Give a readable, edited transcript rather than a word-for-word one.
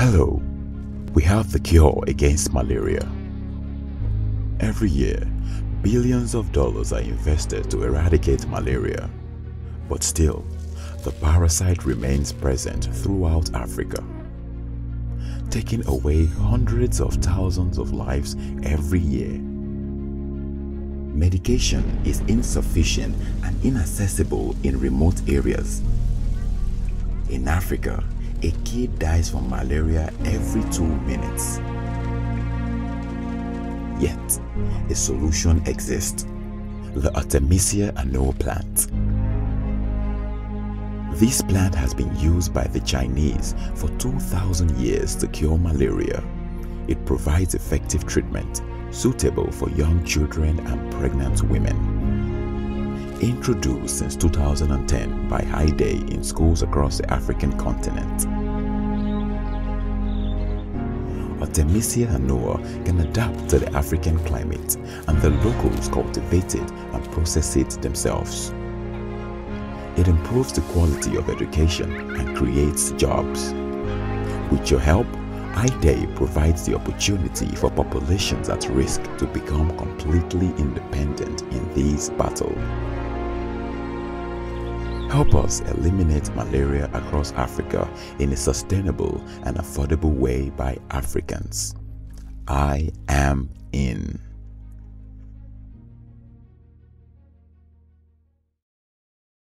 Hello, we have the cure against malaria. Every year, billions of dollars are invested to eradicate malaria. But still, the parasite remains present throughout Africa, taking away hundreds of thousands of lives every year. Medication is insufficient and inaccessible in remote areas. In Africa, a kid dies from malaria every 2 minutes. Yet, a solution exists: the Artemisia annua plant. This plant has been used by the Chinese for 2,000 years to cure malaria. It provides effective treatment suitable for young children and pregnant women. Introduced since 2010 by IDAY in schools across the African continent, Artemisia annua can adapt to the African climate, and the locals cultivate it and process it themselves. It improves the quality of education and creates jobs. With your help, IDAY provides the opportunity for populations at risk to become completely independent in this battle. Help us eliminate malaria across Africa in a sustainable and affordable way by Africans. I am in.